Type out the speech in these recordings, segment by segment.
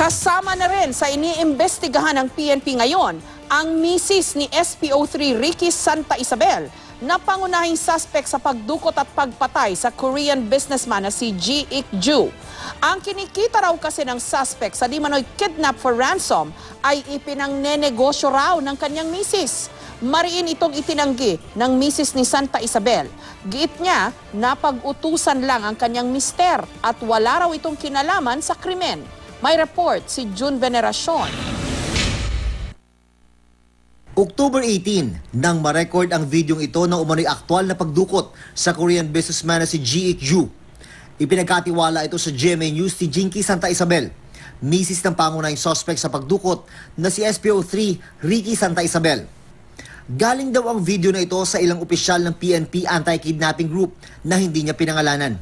Kasama na rin sa iniimbestigahan ng PNP ngayon ang misis ni SPO3 Ricky Sta. Isabel na pangunahing suspect sa pagdukot at pagpatay sa Korean businessman na si Jee Ick-joo. Ang kinikita raw kasi ng suspect sa di mano'y kidnap for ransom ay ipinangnenegosyo raw ng kanyang misis. Mariin itong itinanggi ng misis ni Sta. Isabel. Giit niya na pag-utusan lang ang kanyang mister at wala raw itong kinalaman sa krimen. May report si June Veneracion. October 18, nang ma-record ang videong ito ng umano'y aktual na pagdukot sa Korean businessman na si Jee Ick-joo. Ipinagkatiwala ito sa GMA News si Jinky Sta. Isabel, misis ng pangunahing suspect sa pagdukot na si SPO3 Ricky Sta. Isabel. Galing daw ang video na ito sa ilang opisyal ng PNP Anti-Kidnapping Group na hindi niya pinangalanan.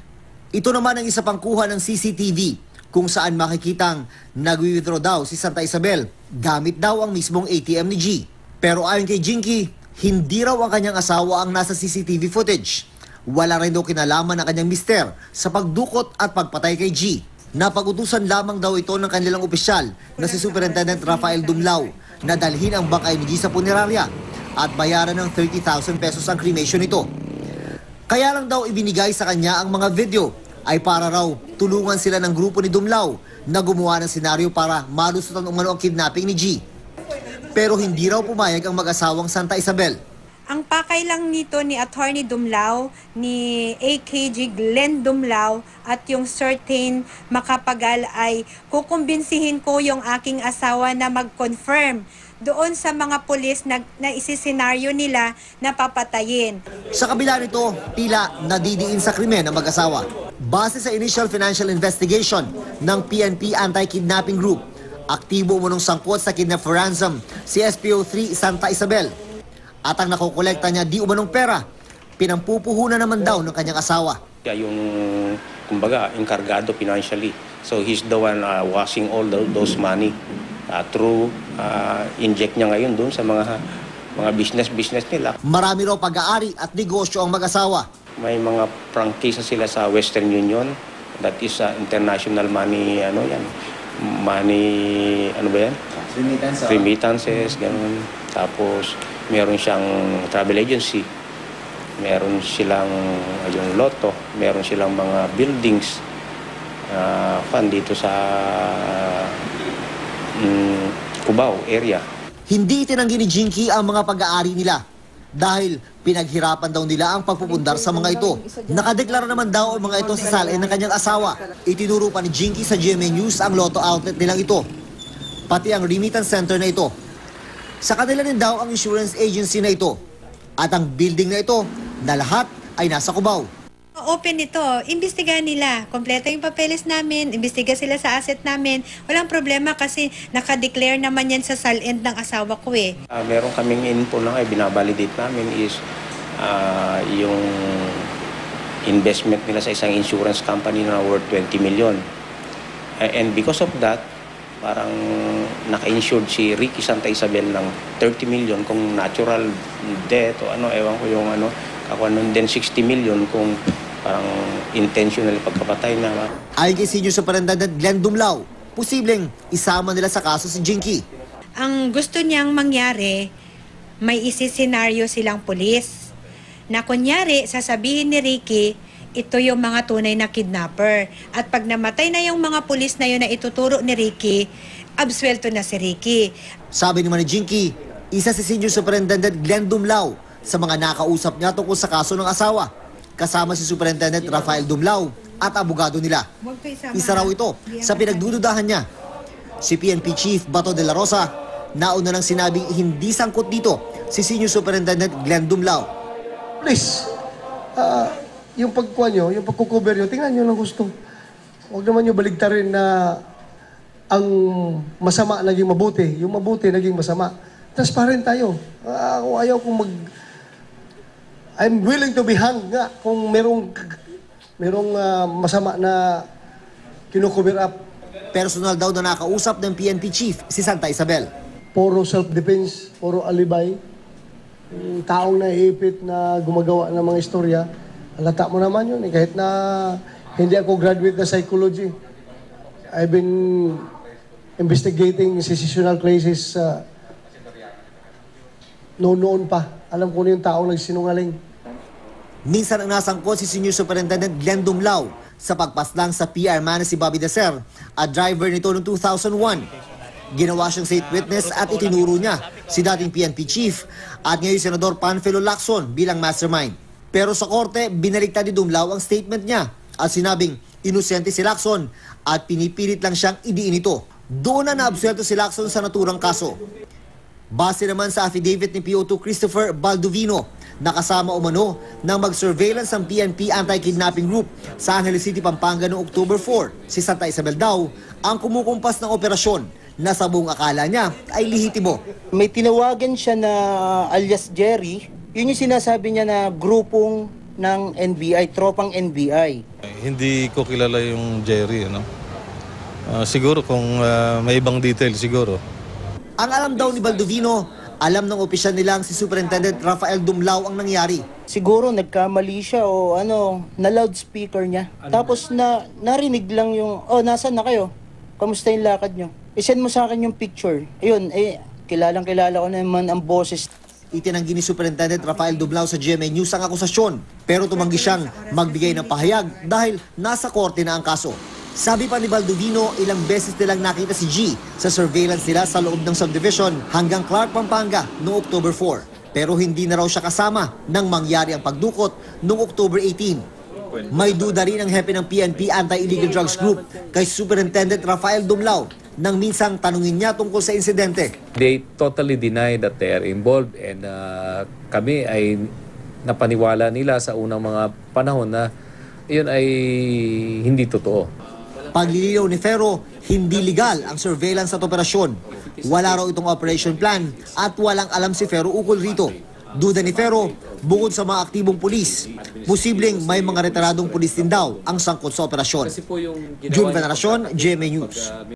Ito naman ang isa pang kuha ng CCTV, kung saan makikitang nag-withdraw daw si Sta. Isabel gamit daw ang mismong ATM ni Jee. Pero ayon kay Jinky, hindi raw ang kanyang asawa ang nasa CCTV footage. Wala rin daw kinalaman ng kanyang mister sa pagdukot at pagpatay kay Jee. Napag-utusan lamang daw ito ng kanilang opisyal na si Superintendent Rafael Dumlao na dalhin ang bangkay ni Jee sa punerarya at bayaran ng 30,000 pesos ang cremation nito. Kaya lang daw ibinigay sa kanya ang mga video ay para raw tulungan sila ng grupo ni Dumlao na gumawa ng senaryo para malusutan umano ang kidnapping ni Jee. Pero hindi raw pumayag ang mag-asawang Sta. Isabel. Ang pakay lang nito ni Attorney Dumlao, ni AKG Glenn Dumlao at yung certain makapagal ay kukumbinsihin ko yung aking asawa na mag-confirm doon sa mga pulis na isisenaryo nila na papatayin. Sa kabila nito, tila nadidiin sa krimen ang mag-asawa. Base sa initial financial investigation ng PNP Anti-Kidnapping Group, aktibo umunong sangkot sa kidnap for ransom si SPO3 Sta. Isabel. At ang nakukolekta niya di umanong pera, pinampupuhunan naman daw ng kanyang asawa. Yung, kumbaga, encargado financially. So he's the one washing all those money through inject niya ngayon doon sa mga business nila. Marami raw pag-aari at negosyo ang mag-asawa. May mga prank case sila sa Western Union, that is international money, remittances, ganun. Tapos meron siyang travel agency, meron silang yung lotto, meron silang mga buildings fan dito sa Cubao area. Hindi itinanggi ni Jinky ang mga pag-aari nila dahil pinaghirapan daw nila ang pagpupundar sa mga ito. Nakadeklara naman daw ang mga ito sa salain ng kanyang asawa. Itinuro pa ni Jinky sa GMA News ang lotto outlet nilang ito, pati ang remittance center na ito. Sa kanila din daw ang insurance agency na ito at ang building na ito na lahat ay nasa Cubao. Open ito, imbestigahan nila. Kompleto yung papeles namin, imbestiga sila sa asset namin. Walang problema kasi nakadeclare naman yan sa sal-end ng asawa ko eh. Meron kaming info na binabalidate namin is yung investment nila sa isang insurance company na worth 20 million. And because of that, parang naka-insured si Ricky Sta. Isabel ng 30 million kung natural death o ewan ko yung then 60 million kung parang intentional pagkapatay na. Ayon kay Senior Superintendent Glenn Dumlao, posibleng isama nila sa kaso si Jinky. Ang gusto niyang mangyari, may isisenaryo silang pulis na kunyari sasabihin ni Ricky, ito yung mga tunay na kidnapper. At pag namatay na yung mga pulis na yun na ituturo ni Ricky, absuelto na si Ricky. Sabi naman ni Jinky, isa si Senior Superintendent Glenn Dumlao sa mga nakausap niya tungkol sa kaso ng asawa, kasama si Superintendent Rafael Dumlao at abogado nila. Isa raw ito sa pinagdududahan niya. Si PNP Chief Bato de la Rosa, nauna nang sinabing hindi sangkot dito si Senior Superintendent Glenn Dumlao. Please, yung pagkuha nyo, yung pagkukuber nyo, tingnan nyo ng gusto. Huwag naman nyo baligtarin na ang masama naging mabuti, yung mabuti naging masama. Transparent tayo. Ayaw kong I'm willing to be hung nga kung merong masama na kinukover up. Personal daw na nakausap ng PNP Chief si Sta. Isabel. Puro self-defense, puro alibay. Yung taong naiipit na gumagawa ng mga istorya, halata mo naman yun. Kahit na hindi ako graduate na psychology, I've been investigating secessional crisis, noon pa. Alam ko na yung taong nagsinungaling. Minsan ang nasangkot si Senior Superintendent Glenn Dumlao sa pagpaslang sa PR man si Bobby Dacer, a driver nito noong 2001. Ginawa siyang state witness at itinuro niya si dating PNP chief at ngayon Senador Panfilo Lacson bilang mastermind. Pero sa korte, binaliktad ni Dumlao ang statement niya at sinabing inusente si Lacson at pinipilit lang siyang idiin ito. Doon na naabsuelto si Lacson sa naturang kaso. Base naman sa affidavit ni PO2 Christopher Baldovino, nakasama umano ng mag-surveillance ang PNP Anti-Kidnapping Group sa Angeles City, Pampanga noong October 4. Si Sta. Isabel daw ang kumukumpas ng operasyon na sa buong akala niya ay lehitimo. May tinawagan siya na alias Jerry. Yun yung sinasabi niya na grupong ng NBI, tropang NBI. Hindi ko kilala yung Jerry, ano? Siguro kung may ibang detail siguro. Ang alam daw ni Baldovino, alam ng opisyal nilang si Superintendent Rafael Dumlao ang nangyari. Siguro nagkamali siya o ano, na loudspeaker niya. Tapos narinig lang yung, oh, nasaan na kayo? Kamusta yung lakad nyo? I-send mo sa akin yung picture. Ayun, eh, kilalang-kilala ko naman ang boses. Itinanggi ni Superintendent Rafael Dumlao sa GMA News ang akusasyon. Pero tumanggi siyang magbigay ng pahayag dahil nasa korte na ang kaso. Sabi pa ni Baldovino, ilang beses nilang nakita si Jee sa surveillance nila sa loob ng subdivision hanggang Clark, Pampanga noong October 4. Pero hindi na raw siya kasama nang mangyari ang pagdukot noong October 18. May duda rin ang hepe ng PNP Anti-Illegal Drugs Group kay Superintendent Rafael Dumlao nang minsang tanungin niya tungkol sa insidente. They totally deny that they are involved and kami ay napaniwala nila sa unang mga panahon na yun ay hindi totoo. Paglilinaw ni Ferro, hindi legal ang surveillance at operasyon. Wala raw itong operation plan at walang alam si Ferro ukol rito. Duda ni Ferro, bukod sa mga aktibong pulis, posibleng may mga retiradong pulis din daw ang sangkot sa operasyon. June Veneracion, GMA News.